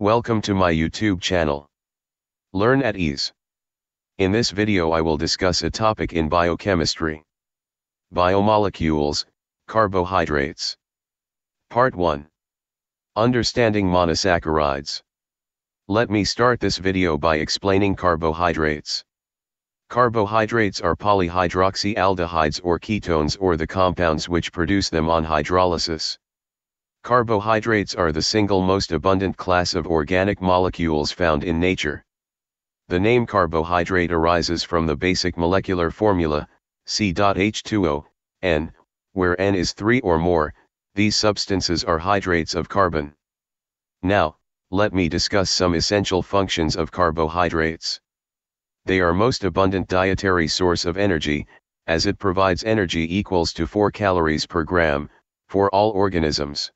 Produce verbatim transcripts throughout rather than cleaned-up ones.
Welcome to my YouTube channel, Learn at Ease. In this video I will discuss a topic in biochemistry. Biomolecules, carbohydrates. Part one. Understanding monosaccharides. Let me start this video by explaining carbohydrates. Carbohydrates are polyhydroxyaldehydes or ketones or the compounds which produce them on hydrolysis. Carbohydrates are the single most abundant class of organic molecules found in nature. The name carbohydrate arises from the basic molecular formula, C H two O, N, where N is three or more. These substances are hydrates of carbon. Now, let me discuss some essential functions of carbohydrates. They are most abundant dietary source of energy, as it provides energy equals to four calories per gram, for all organisms.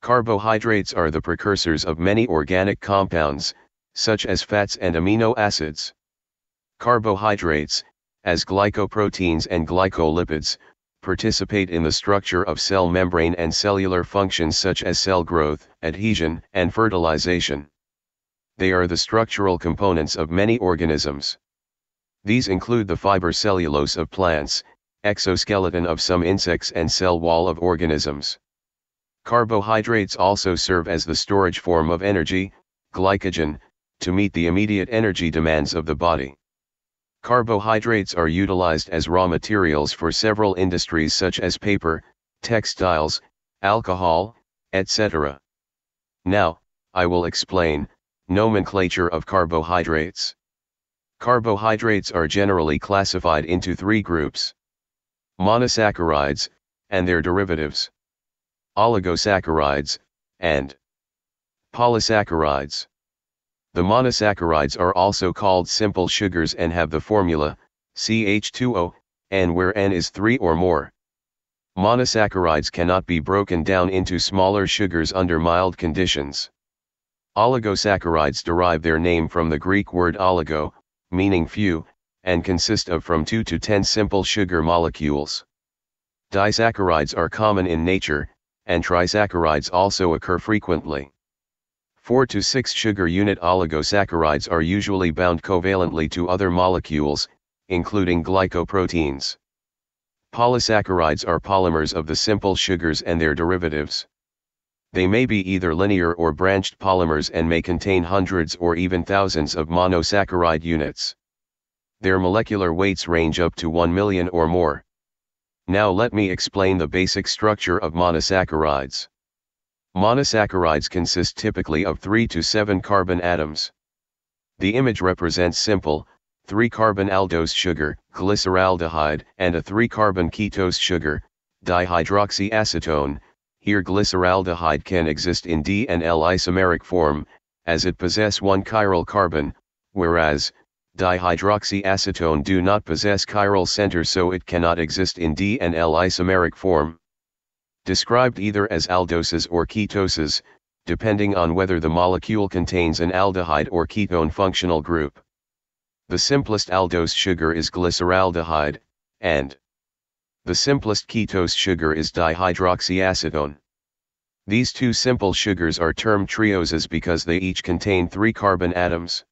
Carbohydrates are the precursors of many organic compounds, such as fats and amino acids. Carbohydrates, as glycoproteins and glycolipids, participate in the structure of cell membrane and cellular functions such as cell growth, adhesion, and fertilization. They are the structural components of many organisms. These include the fiber cellulose of plants, exoskeleton of some insects, and cell wall of organisms. Carbohydrates also serve as the storage form of energy, glycogen, to meet the immediate energy demands of the body. Carbohydrates are utilized as raw materials for several industries such as paper, textiles, alcohol, et cetera. Now, I will explain nomenclature of carbohydrates. Carbohydrates are generally classified into three groups: monosaccharides, and their derivatives, oligosaccharides, and polysaccharides. The monosaccharides are also called simple sugars and have the formula C H two O, N, where N is three or more. Monosaccharides cannot be broken down into smaller sugars under mild conditions. Oligosaccharides derive their name from the Greek word oligo, meaning few, and consist of from two to ten simple sugar molecules. Disaccharides are common in nature, and trisaccharides also occur frequently. four to six sugar unit oligosaccharides are usually bound covalently to other molecules, including glycoproteins. Polysaccharides are polymers of the simple sugars and their derivatives. They may be either linear or branched polymers and may contain hundreds or even thousands of monosaccharide units. Their molecular weights range up to one million or more. Now let me explain the basic structure of monosaccharides. Monosaccharides consist typically of three to seven carbon atoms. The image represents simple, three carbon aldose sugar, glyceraldehyde, and a three carbon ketose sugar, dihydroxyacetone. Here glyceraldehyde can exist in D and L isomeric form, as it possess one chiral carbon, whereas dihydroxyacetone do not possess chiral center, so it cannot exist in D and L isomeric form. Described either as aldoses or ketoses, depending on whether the molecule contains an aldehyde or ketone functional group. The simplest aldose sugar is glyceraldehyde, and the simplest ketose sugar is dihydroxyacetone. These two simple sugars are termed trioses because they each contain three carbon atoms.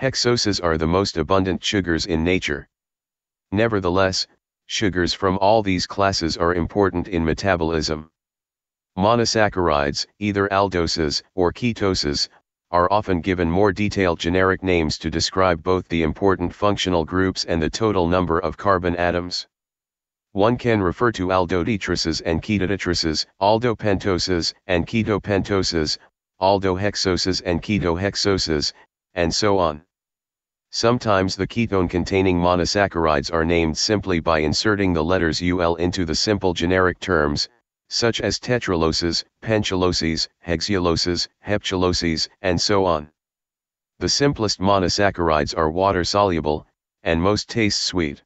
Hexoses are the most abundant sugars in nature. Nevertheless, sugars from all these classes are important in metabolism. Monosaccharides, either aldoses or ketoses, are often given more detailed generic names to describe both the important functional groups and the total number of carbon atoms. One can refer to aldoditrices and ketoditrices, aldopentoses and ketopentoses, aldohexoses and ketohexoses, and so on. Sometimes the ketone-containing monosaccharides are named simply by inserting the letters U L into the simple generic terms, such as tetraloses, pentuloses, hexuloses, heptuloses, and so on. The simplest monosaccharides are water-soluble, and most taste sweet.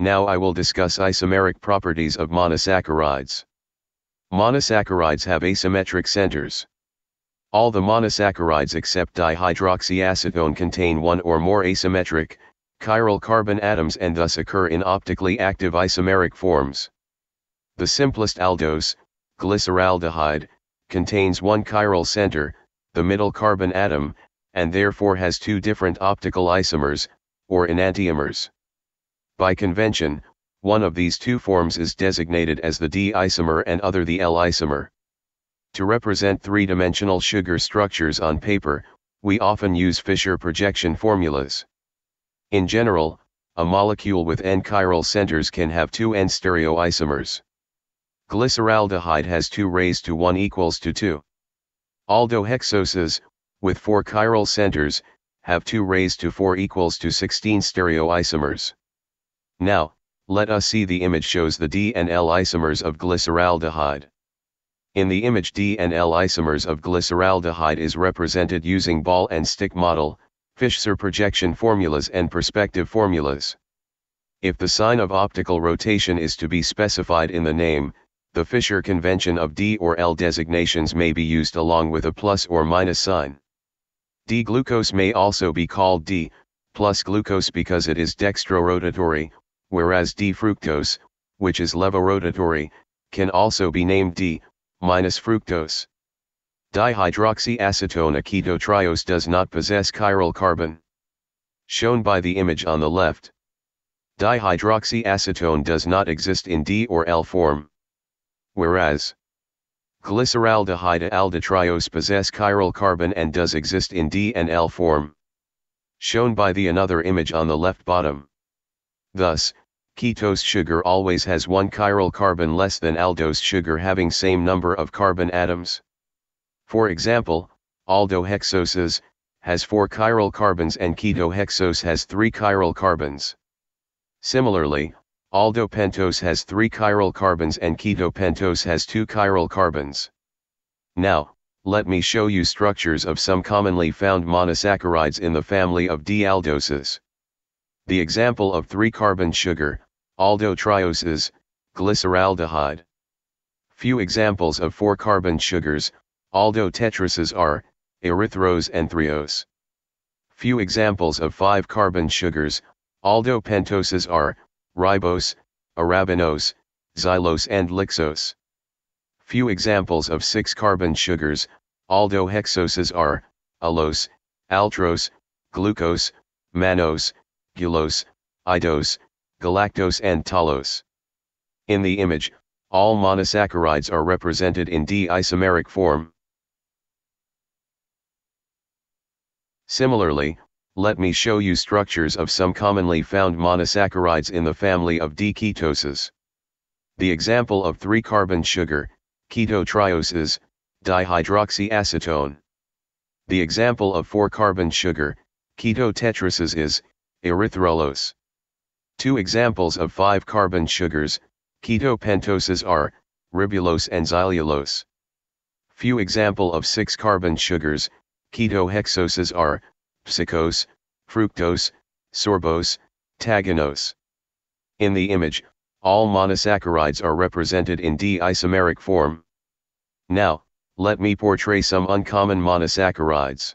Now I will discuss isomeric properties of monosaccharides. Monosaccharides have asymmetric centers. All the monosaccharides except dihydroxyacetone contain one or more asymmetric, chiral carbon atoms and thus occur in optically active isomeric forms. The simplest aldose, glyceraldehyde, contains one chiral center, the middle carbon atom, and therefore has two different optical isomers, or enantiomers. By convention, one of these two forms is designated as the D isomer and other the L isomer. To represent three-dimensional sugar structures on paper, we often use Fischer projection formulas. In general, a molecule with n chiral centers can have two n stereoisomers. Glyceraldehyde has two raised to one equals to two. Aldohexoses, with four chiral centers, have two raised to four equals to sixteen stereoisomers. Now, let us see the image shows the D and L isomers of glyceraldehyde. In the image, D and L isomers of glyceraldehyde is represented using ball and stick model, Fischer projection formulas and perspective formulas. If the sign of optical rotation is to be specified in the name, the Fischer convention of D or L designations may be used along with a plus or minus sign. D-glucose may also be called D plus glucose because it is dextrorotatory, whereas D-fructose, which is levorotatory, can also be named D minus fructose. Dihydroxyacetone acetotriose does not possess chiral carbon, shown by the image on the left. Dihydroxyacetone does not exist in D or L form, whereas glyceraldehyde aldetriose possess chiral carbon and does exist in D and L form, shown by the another image on the left bottom. Thus, ketose sugar always has one chiral carbon less than aldose sugar having same number of carbon atoms. For example, aldohexoses has four chiral carbons and ketohexose has three chiral carbons. Similarly, aldopentose has three chiral carbons and ketopentose has two chiral carbons. Now, let me show you structures of some commonly found monosaccharides in the family of D-aldoses. The example of three-carbon sugar, aldotriose, is glyceraldehyde. Few examples of four-carbon sugars, aldotetrases, are erythrose and threose. Few examples of five-carbon sugars, aldopentoses, are ribose, arabinose, xylose and lixose. Few examples of six-carbon sugars, aldohexoses, are allose, altrose, glucose, mannose, gulose, idose, galactose and talose. In the image, all monosaccharides are represented in D-isomeric form. Similarly, let me show you structures of some commonly found monosaccharides in the family of D-ketoses. The example of three-carbon sugar, ketotriose, is dihydroxyacetone. The example of four-carbon sugar, ketotetrases, is erythrolose. Two examples of five-carbon sugars, ketopentoses, are ribulose and xylulose. Few example of six-carbon sugars, ketohexoses, are psicose, fructose, sorbose, taganose. In the image, all monosaccharides are represented in D-isomeric form. Now, let me portray some uncommon monosaccharides.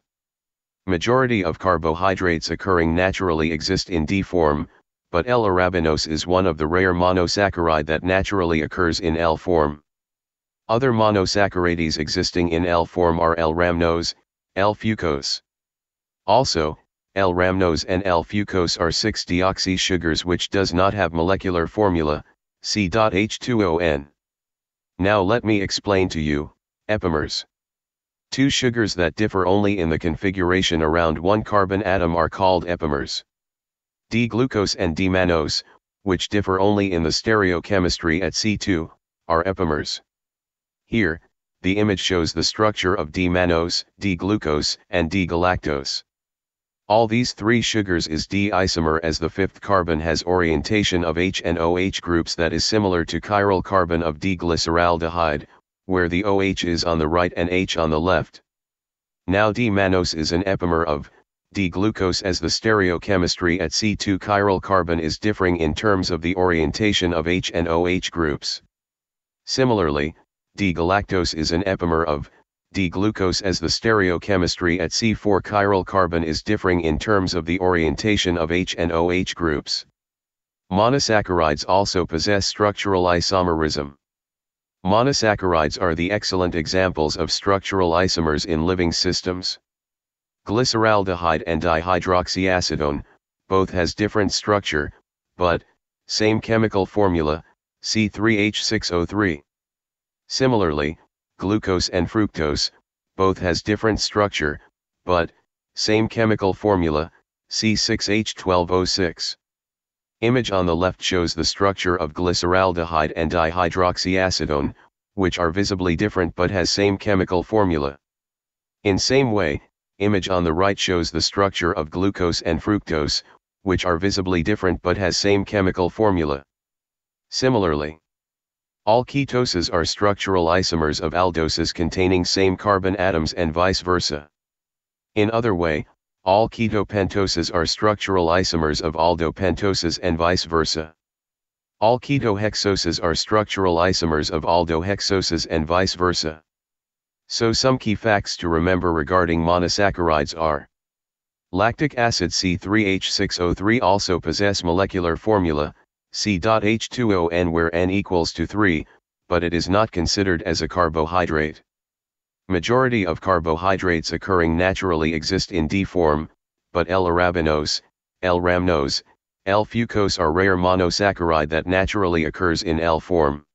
Majority of carbohydrates occurring naturally exist in D form, but L-arabinose is one of the rare monosaccharide that naturally occurs in L form. Other monosaccharides existing in L form are L-rhamnose, L-fucose. Also, L-rhamnose and L-fucose are six-deoxy sugars which does not have molecular formula, C H two O N. Now let me explain to you epimers. Two sugars that differ only in the configuration around one carbon atom are called epimers. D-glucose and D-mannose, which differ only in the stereochemistry at C two, are epimers. Here, the image shows the structure of D-mannose, D-glucose, and D-galactose. All these three sugars is D-isomer as the fifth carbon has orientation of H and OH groups that is similar to chiral carbon of D-glyceraldehyde, where the OH is on the right and H on the left. Now D-mannose is an epimer of D-glucose as the stereochemistry at C two chiral carbon is differing in terms of the orientation of H and OH groups. Similarly, D-galactose is an epimer of D-glucose as the stereochemistry at C four chiral carbon is differing in terms of the orientation of H and OH groups. Monosaccharides also possess structural isomerism. Monosaccharides are the excellent examples of structural isomers in living systems. Glyceraldehyde and dihydroxyacetone, both has different structure, but, same chemical formula, C three H six O three. Similarly, glucose and fructose, both has different structure, but, same chemical formula, C six H twelve O six. Image on the left shows the structure of glyceraldehyde and dihydroxyacetone, which are visibly different but has same chemical formula. In same way, image on the right shows the structure of glucose and fructose, which are visibly different but has same chemical formula. Similarly, all ketoses are structural isomers of aldoses containing same carbon atoms and vice versa. In other way, all ketopentoses are structural isomers of aldopentoses and vice versa. All ketohexoses are structural isomers of aldohexoses and vice versa. So some key facts to remember regarding monosaccharides are: lactic acid C three H six O three also possess molecular formula, C H two O N, where N equals to three, but it is not considered as a carbohydrate. Majority of carbohydrates occurring naturally exist in D form, but L-arabinose, L-rhamnose, L-fucose are rare monosaccharide that naturally occurs in L form.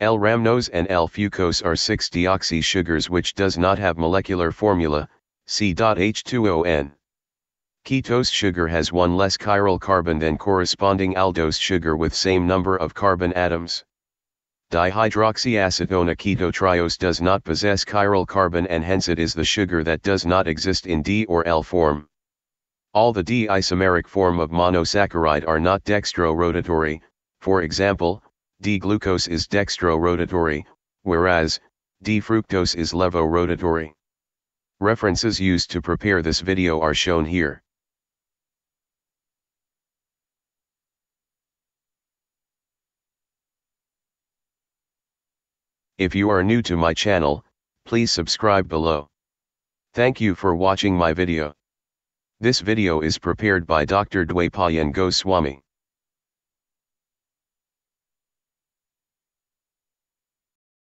L-rhamnose and L-fucose are six-deoxy sugars which does not have molecular formula, C H two O N. Ketose sugar has one less chiral carbon than corresponding aldose sugar with same number of carbon atoms. Dihydroxyacetone, a ketotriose, does not possess chiral carbon and hence it is the sugar that does not exist in D or L form. All the D-isomeric form of monosaccharide are not dextrorotatory, for example, D-glucose is dextrorotatory, whereas, D-fructose is levorotatory. References used to prepare this video are shown here. If you are new to my channel, please subscribe below. Thank you for watching my video. This video is prepared by Doctor Dweipayan Goswami.